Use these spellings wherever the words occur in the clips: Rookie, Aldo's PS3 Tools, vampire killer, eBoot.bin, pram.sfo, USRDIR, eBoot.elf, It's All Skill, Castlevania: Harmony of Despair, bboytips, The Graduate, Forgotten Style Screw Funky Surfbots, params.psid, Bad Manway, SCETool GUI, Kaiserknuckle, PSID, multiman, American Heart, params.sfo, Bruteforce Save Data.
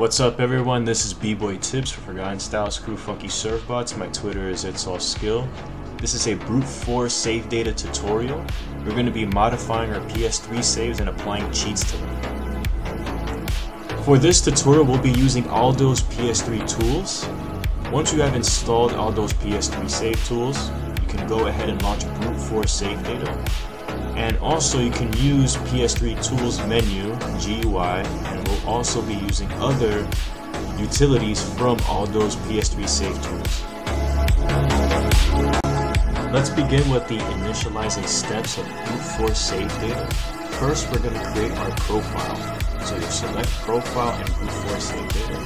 What's up everyone, this is bboytips for Forgotten Style Screw Funky Surfbots. My Twitter is It's All Skill. This is a Bruteforce Save Data tutorial. We're going to be modifying our PS3 saves and applying cheats to them. For this tutorial, we'll be using Aldo's PS3 Tools. Once you have installed Aldo's PS3 Save Tools, you can go ahead and launch Bruteforce Save Data. And also you can use PS3 Tools menu, GUI, and we'll also be using other utilities from Aldo's PS3 Save Tools. Let's begin with the initializing steps of Bruteforce Save Data. First, we're going to create our profile. So you'll select Profile and Bruteforce Save Data.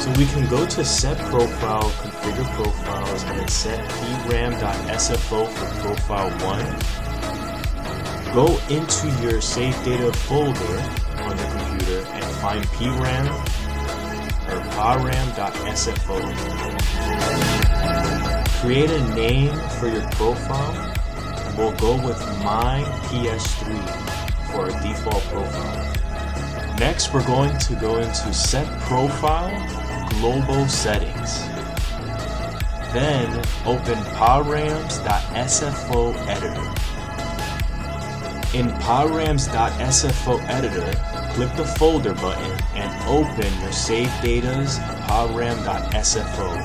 So we can go to Set Profile, Configure Profiles, and then set pram.sfo for Profile 1. Go into your Save Data folder on the computer and find pram or params.sfo. Create a name for your profile. We'll go with My PS3 for our default profile. Next, we're going to go into Set Profile, Global Settings. Then open params.sfo editor. In params.sfo editor, click the folder button and open your saved data's params.sfo.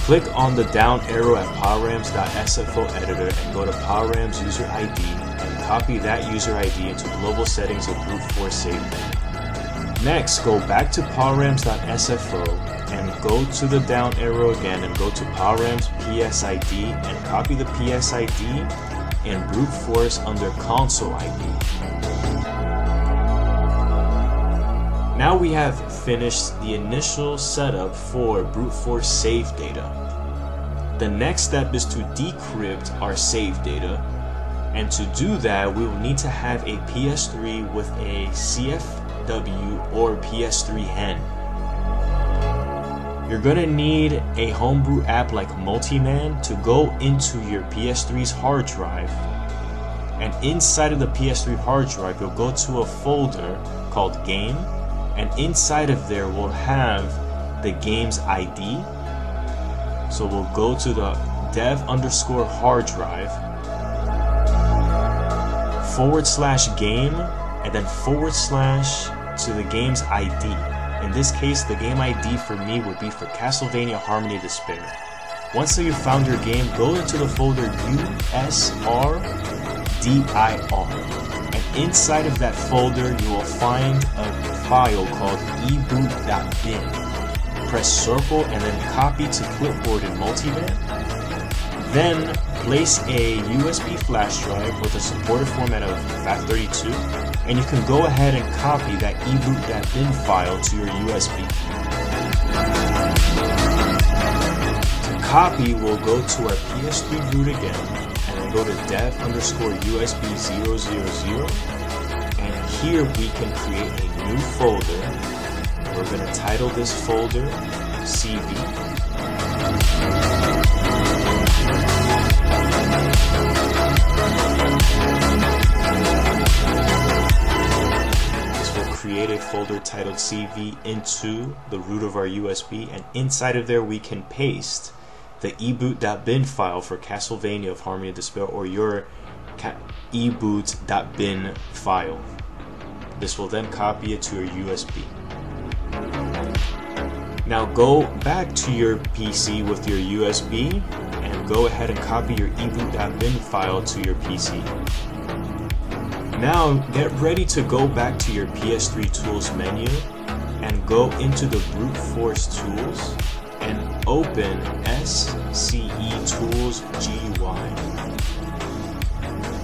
Click on the down arrow at params.sfo editor and go to params user ID and copy that user ID into global settings of Bruteforce Save Data. Next, go back to params.sfo and go to the down arrow again and go to params.psid and copy the PSID and Bruteforce under console ID. Now we have finished the initial setup for Bruteforce Save Data. The next step is to decrypt our save data, and to do that we will need to have a PS3 with a CFW or PS3 hen. You're going to need a homebrew app like Multiman to go into your PS3's hard drive, and inside of the PS3 hard drive you'll go to a folder called Game, and inside of there we'll have the game's ID. So we'll go to the dev_hard drive /game and then / to the game's ID. In this case, the game ID for me would be for Castlevania: Harmony of Despair. Once you've found your game, go into the folder USRDIR, and inside of that folder you will find a file called eBoot.bin. Press circle and then copy to clipboard in Multiman. Then place a USB flash drive with a supported format of FAT32, and you can go ahead and copy that eBoot.bin file to your USB. To copy, we'll go to our PS3 root again, and then go to dev_usb000, and here we can create a new folder. We're going to title this folder CV. This will create a folder titled CV into the root of our USB, and inside of there we can paste the eBoot.bin file for Castlevania of Harmony of Despair, or your eBoot.bin file. This will then copy it to your USB. Now go back to your PC with your USB and go ahead and copy your eBoot.bin file to your PC. Now get ready to go back to your PS3 Tools menu and go into the Bruteforce Tools and open SCETool GUI.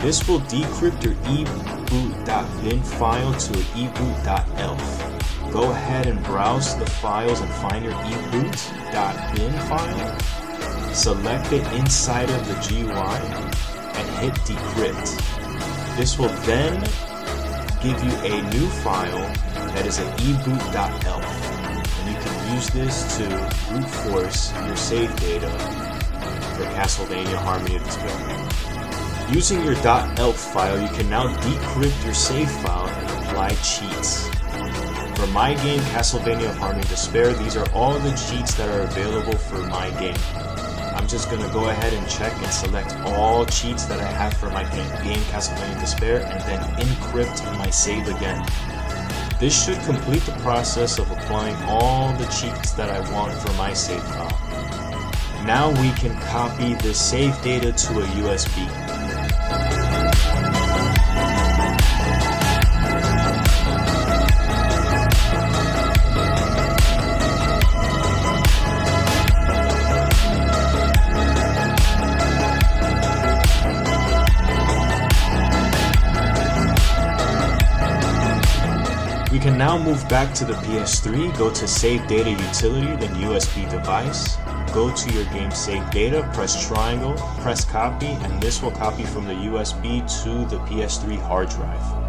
This will decrypt your eBoot.bin file to eBoot.elf. Go ahead and browse the files and find your eBoot.bin file. Select it inside of the GUI and hit decrypt. This will then give you a new file that is an eBoot.elf, and you can use this to Bruteforce your save data for Castlevania: Harmony of Despair. Using your .elf file, you can now decrypt your save file and apply cheats. For my game, Castlevania: Harmony of Despair, these are all the cheats that are available for my game. I'm just going to go ahead and check and select all cheats that I have for my game Castlevania Despair, and then encrypt my save again. This should complete the process of applying all the cheats that I want for my save file. Now we can copy the save data to a USB. We can now move back to the PS3, go to Save Data Utility, then USB Device, go to your game save data, press triangle, press copy, and this will copy from the USB to the PS3 hard drive.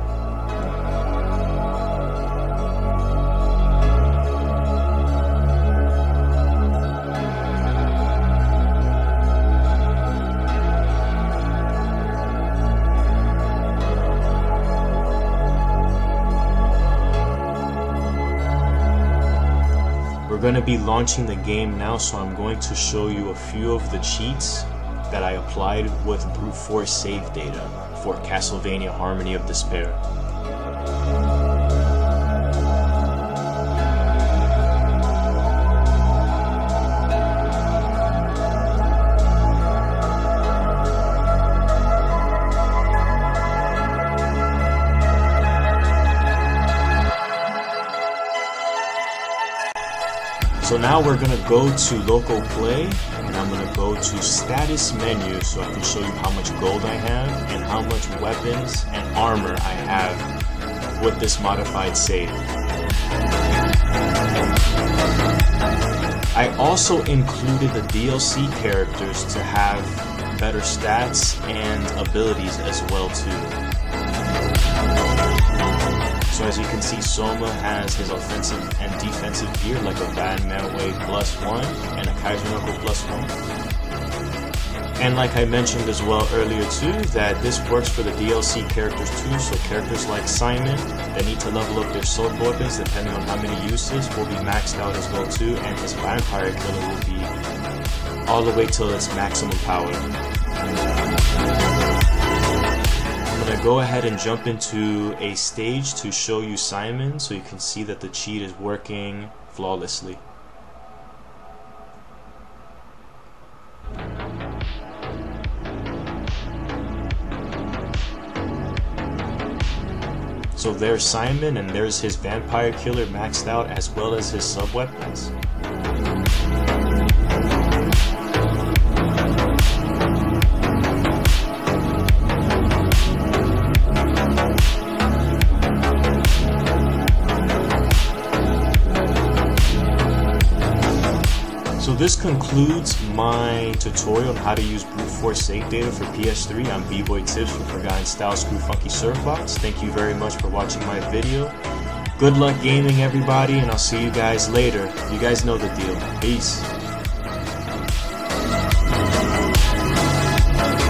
We're going to be launching the game now, so I'm going to show you a few of the cheats that I applied with Bruteforce Save Data for Castlevania: Harmony of Despair. So now we're going to go to local play, and I'm going to go to status menu so I can show you how much gold I have and how much weapons and armor I have with this modified save. I also included the DLC characters to have better stats and abilities as well too. So as you can see, Soma has his offensive and defensive gear, like a Bad Manway +1 and a Kaiserknuckle +1. And like I mentioned as well earlier too, that this works for the DLC characters too, so characters like Simon that need to level up their sword weapons depending on how many uses will be maxed out as well too, and his vampire killer will be all the way till its maximum power. I'm going to go ahead and jump into a stage to show you Simon so you can see that the cheat is working flawlessly. So there's Simon, and there's his vampire killer maxed out, as well as his sub-weapons. So this concludes my tutorial on how to use Bruteforce Save Data for PS3. I'm bboytips from Forgotten Style Screw Funky Surfbots. Thank you very much for watching my video. Good luck gaming, everybody, and I'll see you guys later. You guys know the deal. Peace.